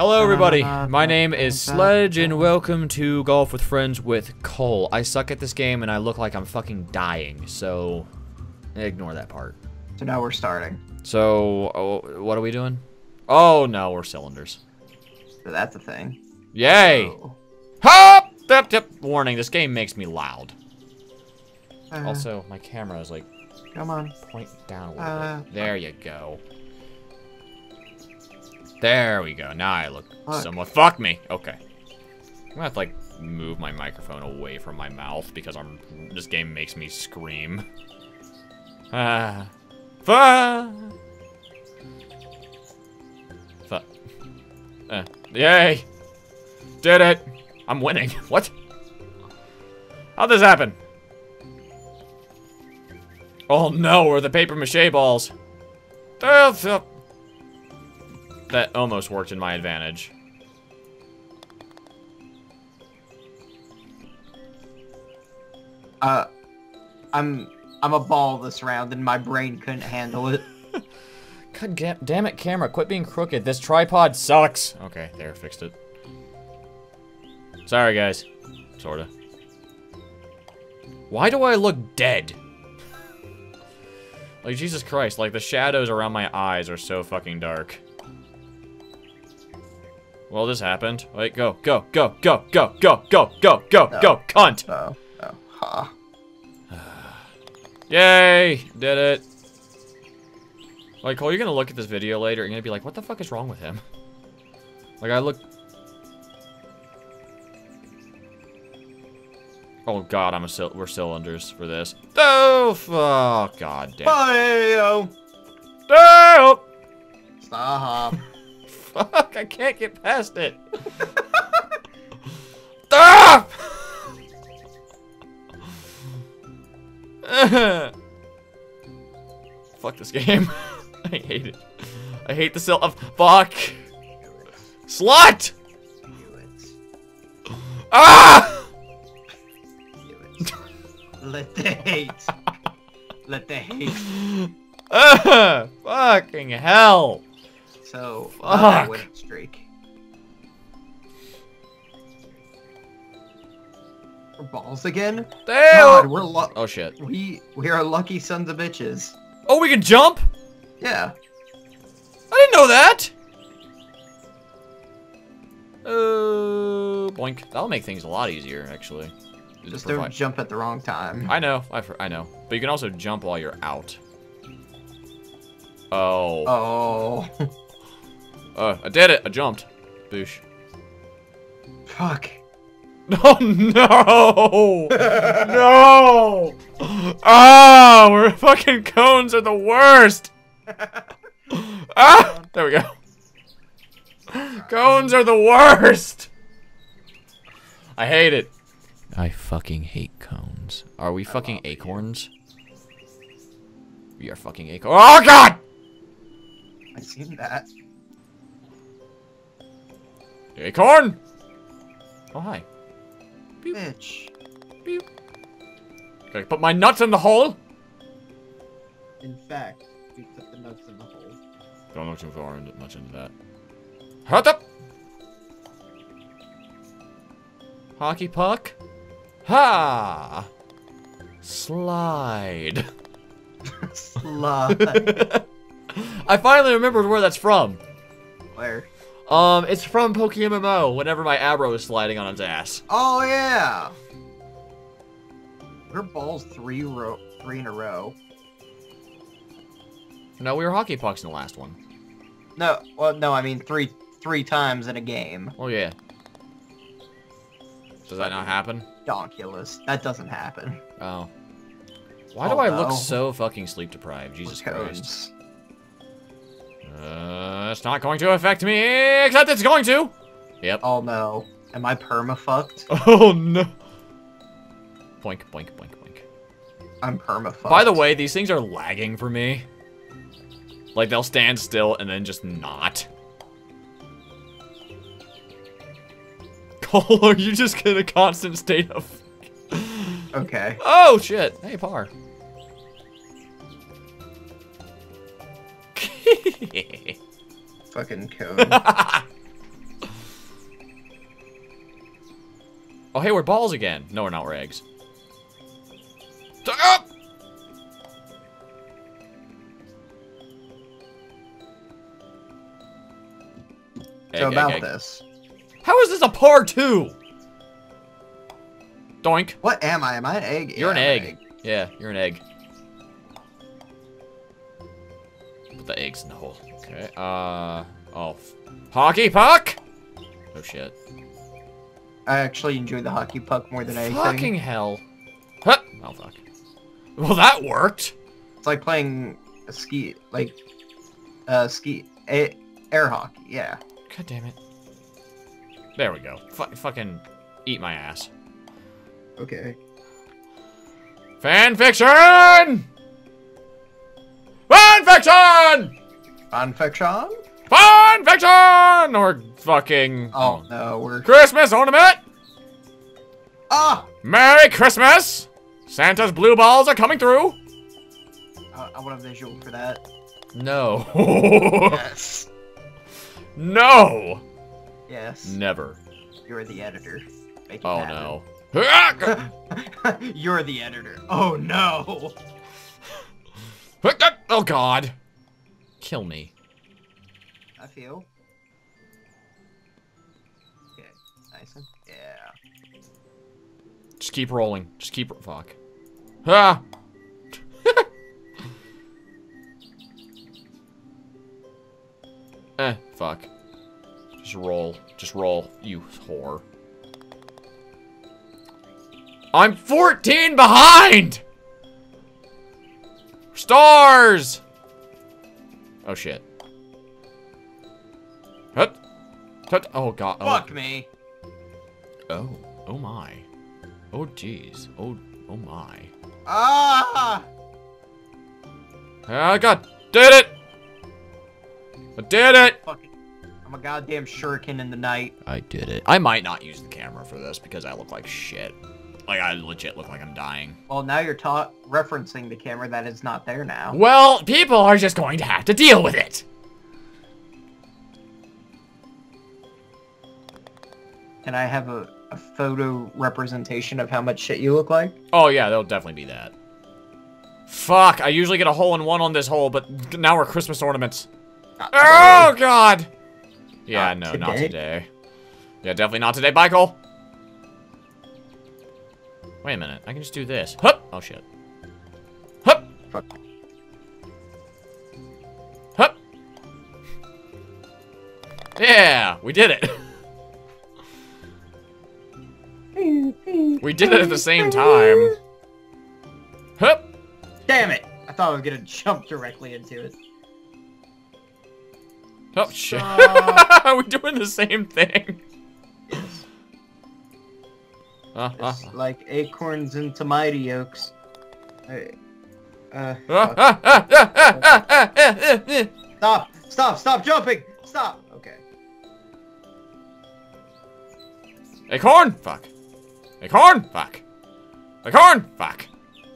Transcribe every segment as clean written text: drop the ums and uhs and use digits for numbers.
Hello everybody, my name is Sledge and welcome to Golf with Friends with Cole. I suck at this game and I look like I'm fucking dying, so ignore that part. So now we're starting. So, oh, what are we doing? Oh no, we're cylinders. So that's a thing. Yay! Oh. Hop! Tip, tip. Warning, this game makes me loud. Also, my camera is like... Come on. Point down a little bit. There you go. There we go. Now I look somewhat... Fuck me! Okay. I'm gonna have to, like, move my microphone away from my mouth because I'm... This game makes me scream. Fuck. Yay! Did it! I'm winning. What? How'd this happen? Oh no, or the paper mache balls. That almost worked in my advantage. I'm a ball this round and my brain couldn't handle it. God damn it, camera, quit being crooked. This tripod sucks. Okay, there, fixed it. Sorry guys, sorta. Why do I look dead? Like, Jesus Christ, like, the shadows around my eyes are so fucking dark. Well, this happened. Like, go, go, go, go, go, go, go, go, go, go, cunt! Oh, oh, ha. Yay! Did it. Like, Cole, you're gonna look at this video later, and you're gonna be like, what the fuck is wrong with him? Like, I look... Oh god, we're cylinders for this. Oh, fuck, god damn. Bye-o. Oh. Stop. Fuck, I can't get past it. Stop. Fuck this game. I hate it. I hate the fuck. Slut. Ah! Let the hate. Let the hate. Fucking hell. So, fuck. Win streak. We're balls again? Damn. God, we're lucky. Oh shit. We are lucky sons of bitches. Oh, we can jump? Yeah. I didn't know that. Boink. That'll make things a lot easier, actually. Just don't jump at the wrong time. I know, I know. But you can also jump while you're out. Oh. Oh. I did it. I jumped. Boosh. Fuck. Oh, no. No. Ah, oh, we're fucking cones are the worst. Ah, there we go. Cones are the worst. I hate it. I fucking hate cones. Are we fucking acorns? We are fucking acorns. Oh god! I seen that. Acorn! Oh hi. Beep. Bitch. Beep. Okay, put my nuts in the hole. In fact, we put the nuts in the hole. Don't look too far into much into that. Hot up! Hockey puck? Ha! Slide. Slide. I finally remembered where that's from. Where? It's from PokeMMO, whenever my Abro is sliding on its ass. Oh, yeah! We're balls three in a row. No, we were hockey pucks in the last one. No, well, no, I mean three times in a game. Oh, yeah. Does that not happen? Donkulous. That doesn't happen. Oh. Why do I look so fucking sleep deprived? Jesus Christ. It's not going to affect me, except it's going to! Yep. Oh no. Am I perma-fucked? Oh no. Boink, boink, boink, boink. I'm perma-fucked. By the way, these things are lagging for me. Like, they'll stand still and then just not. Cole, are you just in a constant state of... Okay. Oh, shit. Hey, par. Fucking code. Oh, hey, we're balls again. No, we're not. We're eggs. Up! So egg, about egg, egg. This. How is this a par 2? Doink. What am I? Am I an egg? You're an egg. Yeah, you're an egg. Put the eggs in the hole. Okay. Oh. Hockey puck? Oh, shit. I actually enjoy the hockey puck more than anything. Fucking hell. Huh. Oh, fuck. Well, that worked. It's like playing a ski, like, air hockey, yeah. God damn it. There we go. Fucking eat my ass. Okay. Fanfiction! Fanfiction! Fanfiction? Fanfiction! Or fucking... Oh, no, we're... Christmas ornament! Ah! Merry Christmas! Santa's blue balls are coming through! I want a visual for that. No. Yes. No! Yes. Never. You're the editor. Make it happen. No. You're the editor. Oh no. Oh god. Kill me. I feel. Okay. Nice one. Yeah. Just keep rolling. Just keep. Fuck. Ah. Fuck. Just roll. Just roll, you whore. I'm 14 behind! Stars! Oh, shit. Hut. Hut. Oh, God. Oh. Fuck me. Oh. Oh, my. Oh, jeez. Oh, oh, my. Ah! I got... Did it! I did it! Fuck it. I'm a goddamn shuriken in the night. I did it. I might not use the camera for this because I look like shit. Like, I legit look like I'm dying. Well, now you're referencing the camera that is not there now. Well, people are just going to have to deal with it. Can I have a photo representation of how much shit you look like? Oh, yeah, there'll definitely be that. Fuck, I usually get a hole-in-one on this hole, but now we're Christmas ornaments. Oh, God! Yeah, no, not today. Yeah, definitely not today. Bye, Cole. Wait a minute, I can just do this. Hup! Oh shit. Hup! Fuck. Hup! Yeah! We did it! We did it at the same time. Hup! Damn it! I thought I was gonna jump directly into it. Oh shit. We're doing the same thing. It's like acorns and tomato yolks. Stop! Stop! Stop jumping! Stop! Okay. Acorn! Fuck. Acorn! Fuck. Acorn! Fuck.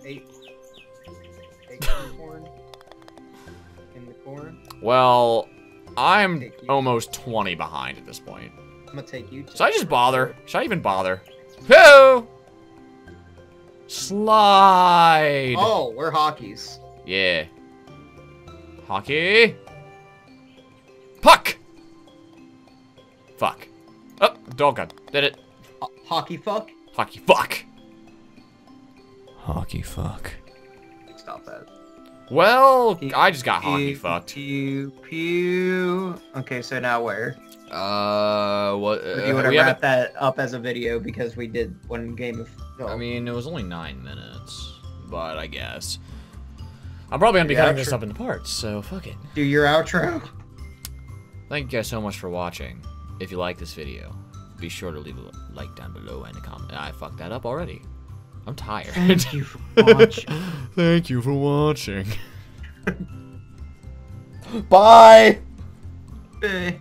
Acorn? In the corn? Well, I'm almost 20 behind at this point. I'm gonna take you to... Should I just bother? Should I even bother? Who? Slide. Oh, we're hockeys. Yeah. Hockey. Puck. Fuck. Oh, dog gun. Did it. Hockey fuck? Hockey fuck. Hockey fuck. Stop that. Well, pew, I just got pew, hockey pew, fucked. Pew, pew. Okay, so now where? What? If you want to wrap that up as a video because we did one game of... Oh. I mean, it was only 9 minutes, but I guess. I'm probably going to be cutting this up into parts, so fuck it. Do your outro. Thank you guys so much for watching. If you like this video, be sure to leave a like down below and a comment. I fucked that up already. I'm tired. Thank you for watching. Thank you for watching. Bye! Bye.